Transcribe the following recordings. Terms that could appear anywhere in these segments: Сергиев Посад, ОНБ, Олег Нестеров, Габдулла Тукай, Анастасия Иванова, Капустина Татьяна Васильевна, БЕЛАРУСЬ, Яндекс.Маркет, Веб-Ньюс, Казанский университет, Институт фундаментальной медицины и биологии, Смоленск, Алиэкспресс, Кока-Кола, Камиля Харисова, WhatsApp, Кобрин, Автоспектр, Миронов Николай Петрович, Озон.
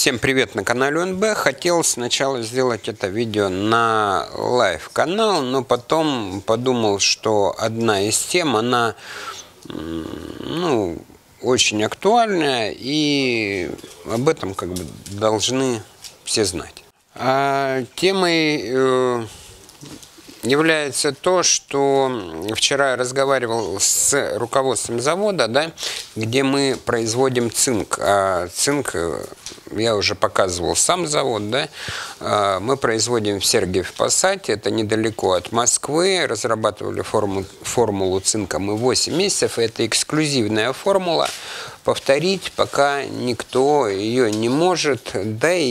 Всем привет на канале ОНБ. Хотел сначала сделать это видео на лайв-канал, но потом подумал, что одна из тем, она очень актуальная, и об этом как бы должны все знать. А темой является то, что вчера я разговаривал с руководством завода, где мы производим цинк. А цинк я уже показывал сам завод, мы производим в Сергиев Посаде, это недалеко от Москвы. Разрабатывали формулу цинка мы 8 месяцев, это эксклюзивная формула. Повторить пока никто ее не может, да и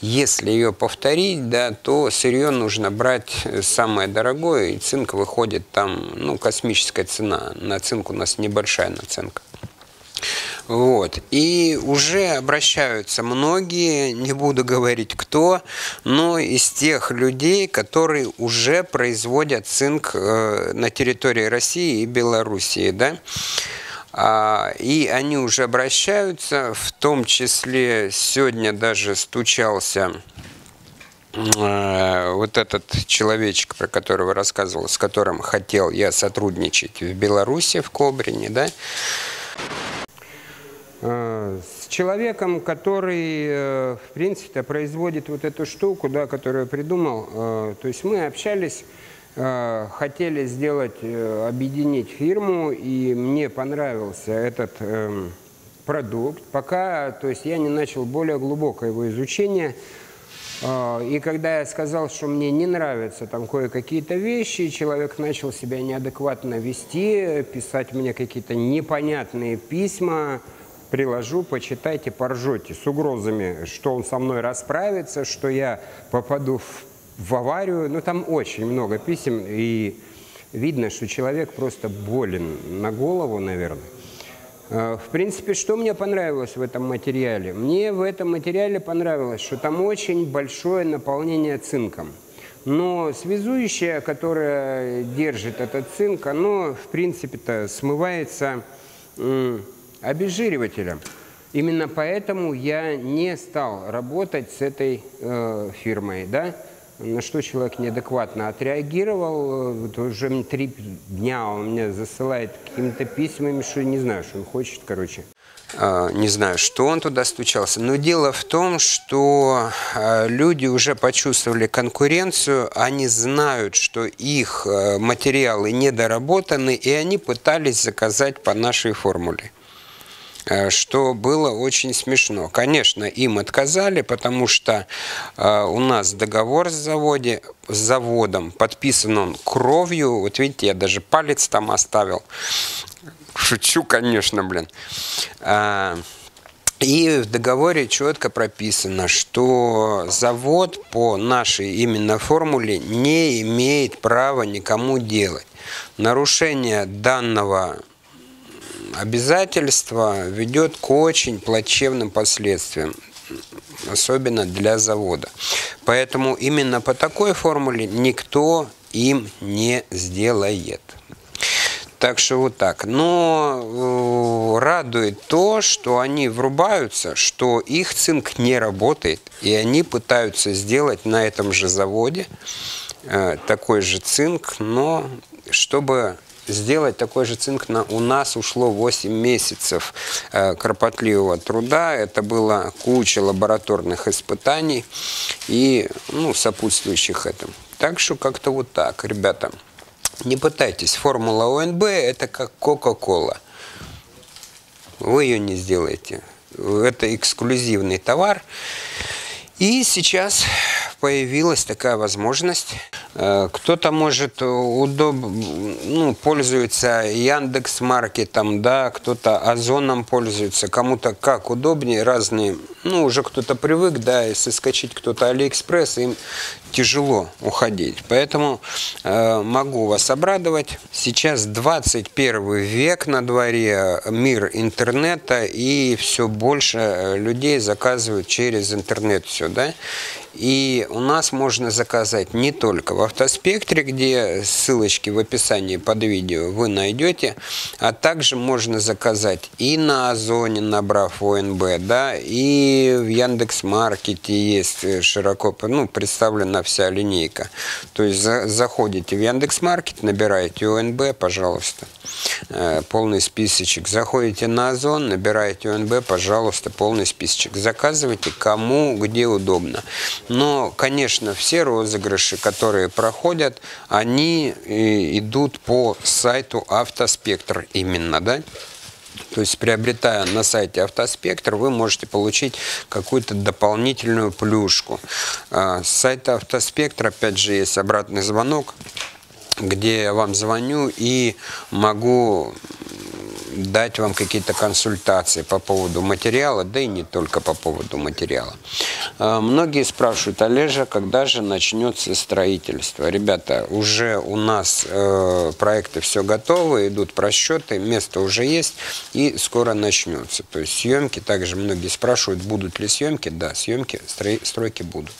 если ее повторить, то сырье нужно брать самое дорогое, и цинк выходит там, космическая цена. На цинк у нас небольшая наценка. Вот. И уже обращаются многие, не буду говорить кто, но из тех людей, которые уже производят цинк на территории России и Белоруссии, и они уже обращаются, в том числе сегодня даже стучался вот этот человечек, про которого рассказывал, с которым хотел я сотрудничать в Беларуси, в Кобрине, с человеком, который, в принципе, производит вот эту штуку, которую я придумал. То есть мы общались. Хотели сделать, объединить фирму, и мне понравился этот продукт. Пока, то есть я не начал более глубокое его изучение. И когда я сказал, что мне не нравятся там кое-какие-то вещи, человек начал себя неадекватно вести, писать мне какие-то непонятные письма. Приложу, почитайте, поржете. С угрозами, что он со мной расправится, что я попаду в аварию, там очень много писем, и видно, что человек просто болен на голову, наверное. В принципе, что мне понравилось в этом материале? Мне в этом материале понравилось, что там очень большое наполнение цинком. Но связующее, которое держит этот цинк, оно, в принципе-то, смывается обезжиривателем. Именно поэтому я не стал работать с этой фирмой, на что человек неадекватно отреагировал. Вот уже 3 дня он мне засылает какими-то письмами, что не знаю, что он хочет, короче. Не знаю, что он туда стучался. Но дело в том, что люди уже почувствовали конкуренцию, они знают, что их материалы недоработаны, и они пытались заказать по нашей формуле. Что было очень смешно. Конечно, им отказали, потому что у нас договор с заводом подписан он кровью. Вот видите, я даже палец там оставил. Шучу, конечно, блин. И в договоре четко прописано, что завод по нашей именно формуле не имеет права никому делать. Нарушение данного обязательство ведет к очень плачевным последствиям, особенно для завода. Поэтому именно по такой формуле никто им не сделает. Так что вот так. Но радует то, что они врубаются, что их цинк не работает, и они пытаются сделать на этом же заводе такой же цинк, но чтобы сделать такой же цинк у нас ушло 8 месяцев кропотливого труда. Это была куча лабораторных испытаний и сопутствующих этому. Так что как-то вот так, ребята. Не пытайтесь. Формула ОНБ – это как Кока-Кола. Вы ее не сделаете. Это эксклюзивный товар. И сейчас появилась такая возможность. Кто-то может пользуется Яндекс.Маркетом, кто-то Озоном пользуется, кому-то как удобнее, разные. Уже кто-то привык, если скачать кто-то Алиэкспресс, им тяжело уходить. Поэтому могу вас обрадовать. Сейчас 21 век на дворе, мир интернета, и все больше людей заказывают через интернет все, И у нас можно заказать не только в Автоспектре, где ссылочки в описании под видео вы найдете, а также можно заказать и на Озоне, набрав ОНБ, и и в Яндекс.Маркете есть широко, ну, представлена вся линейка. То есть заходите в Яндекс.Маркет, набираете ОНБ, пожалуйста, полный списочек. Заходите на Озон, набираете ОНБ, пожалуйста, полный списочек. Заказывайте кому, где удобно. Но, конечно, все розыгрыши, которые проходят, они идут по сайту Автоспектр именно, да? То есть, приобретая на сайте Автоспектр, вы можете получить какую-то дополнительную плюшку. С сайта Автоспектр, опять же, есть обратный звонок, где я вам звоню и могу дать вам какие-то консультации по поводу материала, да и не только по поводу материала. Многие спрашивают: Олежа, когда же начнется строительство? Ребята, уже у нас проекты все готовы, идут просчеты, место уже есть и скоро начнется. То есть съемки, также многие спрашивают, будут ли съемки. Да, съемки, стройки будут.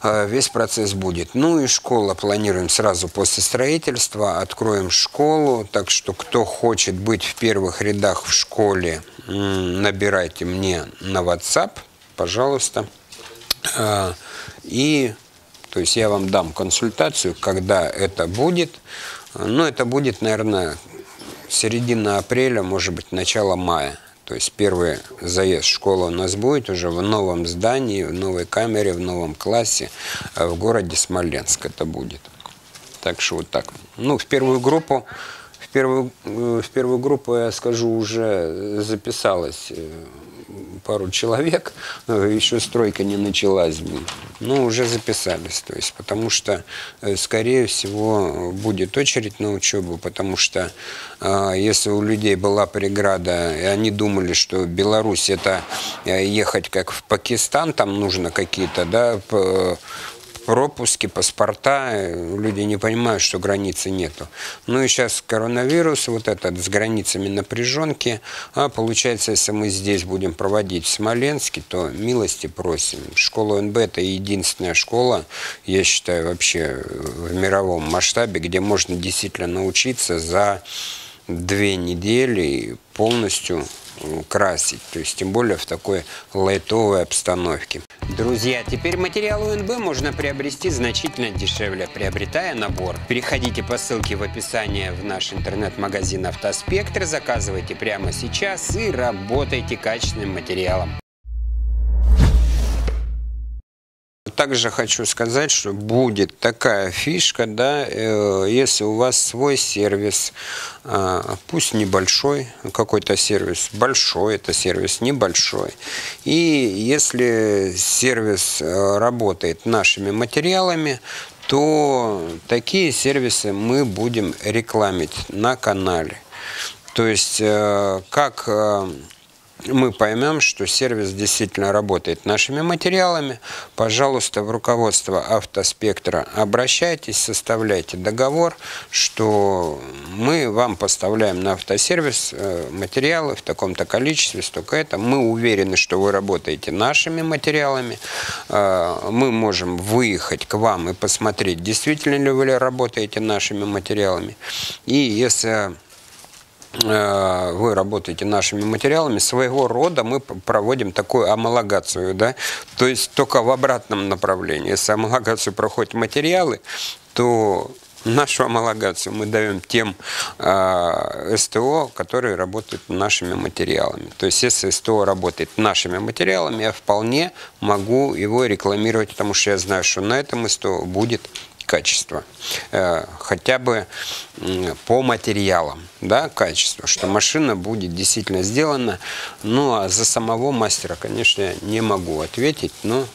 Весь процесс будет. Ну и школа планируем сразу после строительства. Откроем школу. Так что, кто хочет быть в первых рядах в школе, набирайте мне на WhatsApp, пожалуйста. И, то есть, я вам дам консультацию, когда это будет. Ну, это будет, наверное, середина апреля, может быть, начало мая. То есть первый заезд в школу у нас будет уже в новом здании, в новой камере, в новом классе, в городе Смоленск это будет. Так что вот так. Ну, в первую группу, я скажу, уже записалось пару человек, еще стройка не началась, но уже записались, то есть, потому что, скорее всего, будет очередь на учебу, потому что, если у людей была преграда, и они думали, что Беларусь – это ехать как в Пакистан, там нужно какие-то, да, пропуски, паспорта, люди не понимают, что границы нету. Ну и сейчас коронавирус, вот этот, с границами напряженки. А получается, если мы здесь будем проводить в Смоленске, то милости просим. Школа ОНБ – это единственная школа, я считаю, вообще в мировом масштабе, где можно действительно научиться за 2 недели полностью красить, то есть тем более в такой лайтовой обстановке. Друзья, теперь материал ОНБ можно приобрести значительно дешевле, приобретая набор. Переходите по ссылке в описании в наш интернет-магазин Автоспектр, заказывайте прямо сейчас и работайте качественным материалом. Также хочу сказать, что будет такая фишка, да, если у вас свой сервис, пусть небольшой, какой-то сервис большой, это сервис небольшой. И если сервис работает нашими материалами, то такие сервисы мы будем рекламить на канале. То есть, как мы поймем, что сервис действительно работает нашими материалами, пожалуйста, в руководство Автоспектра обращайтесь, составляйте договор, что мы вам поставляем на автосервис материалы в таком-то количестве, столько это. Мы уверены, что вы работаете нашими материалами. Мы можем выехать к вам и посмотреть, действительно ли вы работаете нашими материалами. И если вы работаете нашими материалами, своего рода мы проводим такую амалогацию, да? То есть только в обратном направлении. Если амалогацию проходят материалы, то нашу амалогацию мы даем тем СТО, которые работают нашими материалами. То есть если СТО работает нашими материалами, я вполне могу его рекламировать, потому что я знаю, что на этом СТО будет качество, хотя бы по материалам, да, качество, что машина будет действительно сделана. Ну, а за самого мастера, конечно, я не могу ответить, но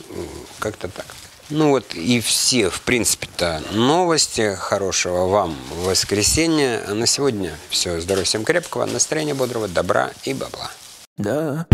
как-то так. Ну вот и все, в принципе-то, новости. Хорошего вам воскресенья. А на сегодня все. Здоровья всем крепкого, настроения бодрого, добра и бабла. Да.